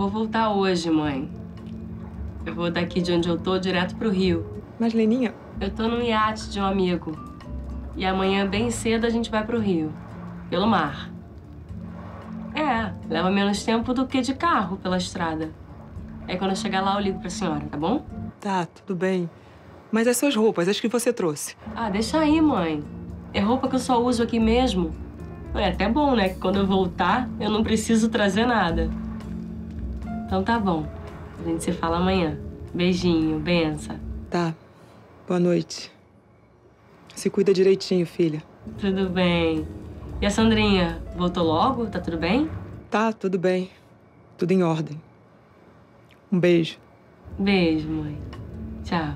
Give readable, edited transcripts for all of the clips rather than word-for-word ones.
vou voltar hoje, mãe. Eu vou daqui de onde eu tô direto pro Rio. Mas, Leninha... Eu tô num iate de um amigo. E amanhã, bem cedo, a gente vai pro Rio. Pelo mar. É, leva menos tempo do que de carro pela estrada. Aí, quando eu chegar lá, eu ligo pra senhora, tá bom? Tá, tudo bem. Mas as suas roupas, as que você trouxe. Ah, deixa aí, mãe. É roupa que eu só uso aqui mesmo. É até bom, né? Que quando eu voltar, eu não preciso trazer nada. Então tá bom. A gente se fala amanhã. Beijinho, benção. Tá. Boa noite. Se cuida direitinho, filha. Tudo bem. E a Sandrinha, voltou logo? Tá tudo bem? Tá, tudo bem. Tudo em ordem. Um beijo. Beijo, mãe. Tchau.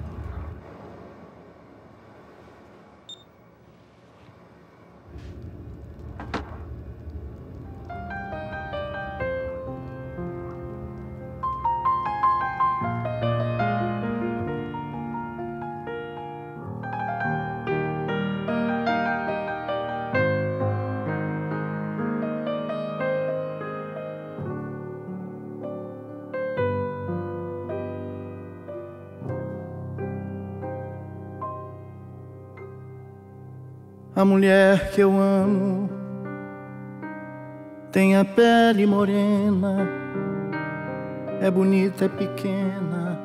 A mulher que eu amo tem a pele morena, é bonita, é pequena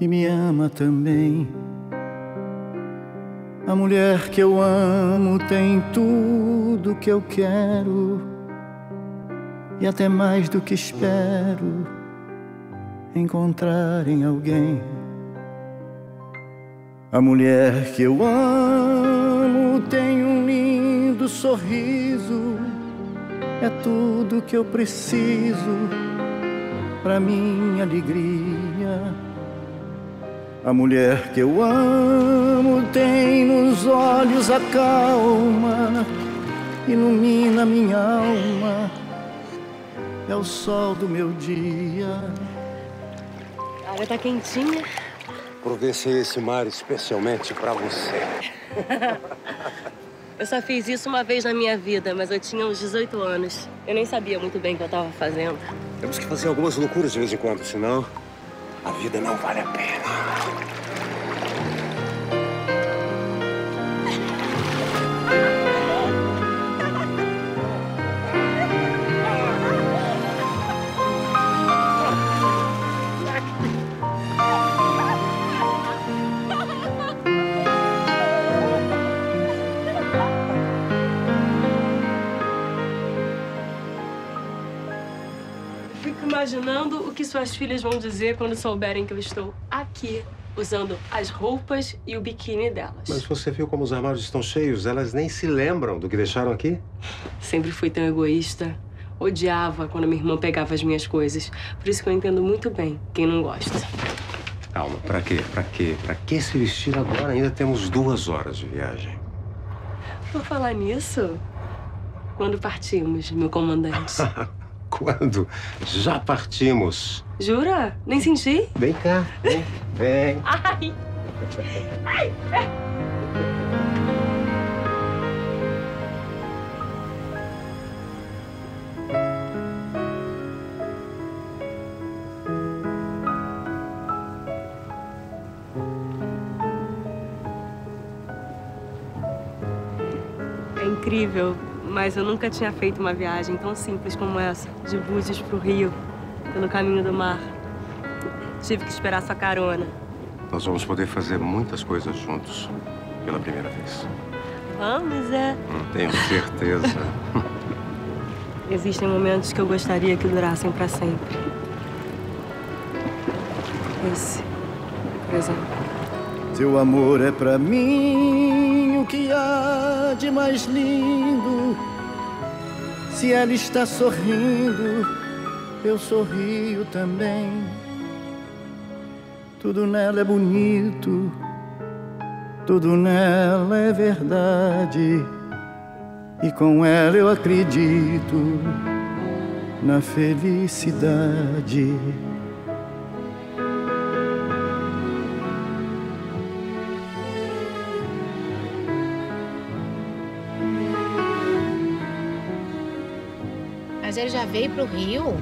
e me ama também. A mulher que eu amo tem tudo que eu quero e até mais do que espero encontrar em alguém. A mulher que eu amo tem um lindo sorriso, é tudo que eu preciso pra minha alegria. A mulher que eu amo tem nos olhos a calma, ilumina minha alma, é o sol do meu dia. A água tá quentinha. Providenciei esse mar especialmente pra você. Eu só fiz isso uma vez na minha vida, mas eu tinha uns 18 anos. Eu nem sabia muito bem o que eu tava fazendo. Temos que fazer algumas loucuras de vez em quando, senão a vida não vale a pena. Imaginando o que suas filhas vão dizer quando souberem que eu estou aqui, usando as roupas e o biquíni delas. Mas você viu como os armários estão cheios? Elas nem se lembram do que deixaram aqui? Sempre fui tão egoísta. Odiava quando minha irmã pegava as minhas coisas. Por isso que eu entendo muito bem quem não gosta. Calma, pra quê? Pra quê? Pra que se vestir agora? Ainda temos 2 horas de viagem. Por falar nisso, quando partimos, meu comandante? Quando? Já partimos. Jura? Nem senti? Vem cá, vem. Vem. Ai! Ai! É incrível. Mas eu nunca tinha feito uma viagem tão simples como essa, de Búzios pro Rio, pelo caminho do mar. Tive que esperar sua carona. Nós vamos poder fazer muitas coisas juntos, pela primeira vez. Vamos, é? Tenho certeza. Existem momentos que eu gostaria que durassem pra sempre. Esse, por exemplo. Teu amor é pra mim o que há de mais lindo. Se ela está sorrindo, eu sorrio também. Tudo nela é bonito, tudo nela é verdade. E com ela eu acredito na felicidade. Mas ele já veio pro Rio?